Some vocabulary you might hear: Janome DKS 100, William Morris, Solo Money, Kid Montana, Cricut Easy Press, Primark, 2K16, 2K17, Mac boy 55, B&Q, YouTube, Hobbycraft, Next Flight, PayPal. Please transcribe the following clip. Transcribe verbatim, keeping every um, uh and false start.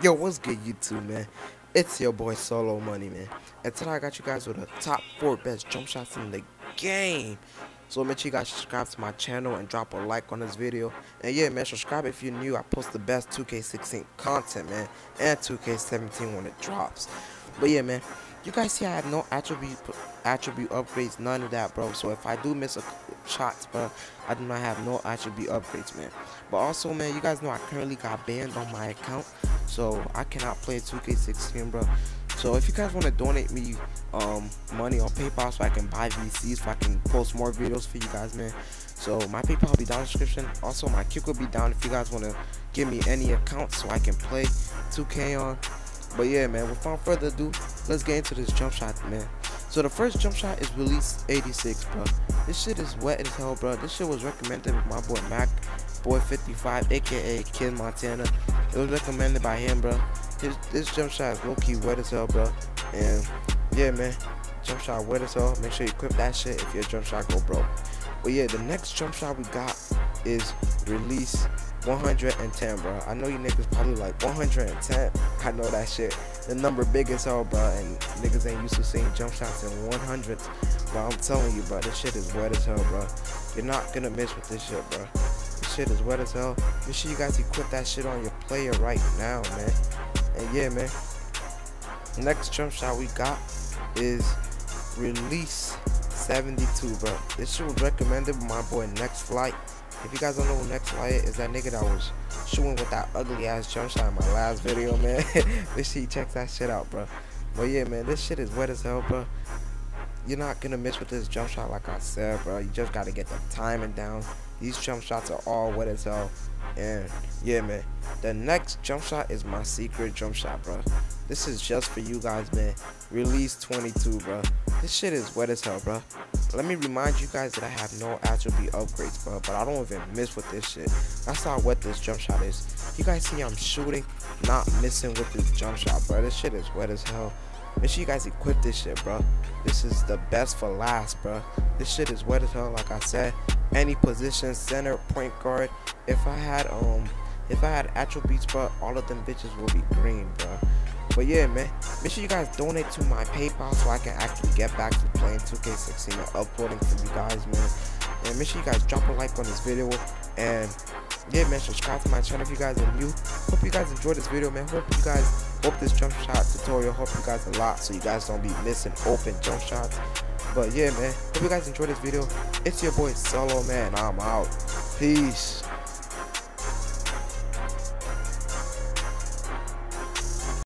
Yo, what's good YouTube, man? It's your boy Solo Money, man, and today I got you guys with the top four best jump shots in the game. So make sure you guys subscribe to my channel and drop a like on this video. And yeah, man, subscribe if you're new. I post the best two K sixteen content, man, and two K seventeen when it drops. But yeah, man, you guys see I have no attribute attribute upgrades, none of that, bro. So if I do miss a shots, bro, I do not have no attribute upgrades, man. But also, man, you guys know I currently got banned on my account, so I cannot play two K sixteen, bro. So if you guys want to donate me um money on PayPal so I can buy V Cs, so I can post more videos for you guys, man, so my PayPal will be down in the description. Also my kick will be down if you guys want to give me any account so I can play two K on. But yeah, man, without further ado, let's get into this jump shot, man. So the first jump shot is release eighty-six, bro. This shit is wet as hell, bro. This shit was recommended with my boy Mac boy fifty-five, aka Kid Montana. It was recommended by him, bro. His, this jump shot is low-key wet as hell, bro. And yeah, man, jump shot wet as hell. Make sure you equip that shit if your jump shot go broke. But yeah, the next jump shot we got is release one hundred ten, bro. I know you niggas probably like one hundred ten. I know that shit. The number big as hell, bro, and niggas ain't used to seeing jump shots in one hundreds. But I'm telling you, bro, this shit is wet as hell, bro. You're not gonna miss with this shit, bro. This shit is wet as hell. Make sure you guys equip that shit on your player right now, man. And yeah, man, next jump shot we got is release seventy-two, bro. This shit was recommended by my boy Next Flight. If you guys don't know who Next Flight is, that nigga that was shooting with that ugly ass jump shot in my last video, man. This shit, check that shit out, bro. But yeah, man, this shit is wet as hell, bro. You're not gonna miss with this jump shot, like I said, bro. You just gotta get the timing down. These jump shots are all wet as hell. And yeah, man, the next jump shot is my secret jump shot, bro. This is just for you guys, man. Release twenty-two, bro. This shit is wet as hell, bro. Let me remind you guys that I have no attribute upgrades, bro, but I don't even miss with this shit. That's how wet this jump shot is. You guys see I'm shooting, not missing with this jump shot, bro. This shit is wet as hell. Make sure you guys equip this shit, bro. This is the best for last, bro. This shit is wet as hell, like I said. Any position, center, point guard. If I had um, if I had attributes, bro, all of them bitches will be green, bro. But yeah, man, make sure you guys donate to my PayPal so I can actually get back to playing two K sixteen and uploading to you guys, man. And make sure you guys drop a like on this video. And yeah, man, subscribe to my channel if you guys are new. Hope you guys enjoyed this video, man. Hope you guys, hope this jump shot tutorial helped you guys a lot so you guys don't be missing open jump shots. But yeah, man, hope you guys enjoyed this video. It's your boy Solo, man. I'm out. Peace.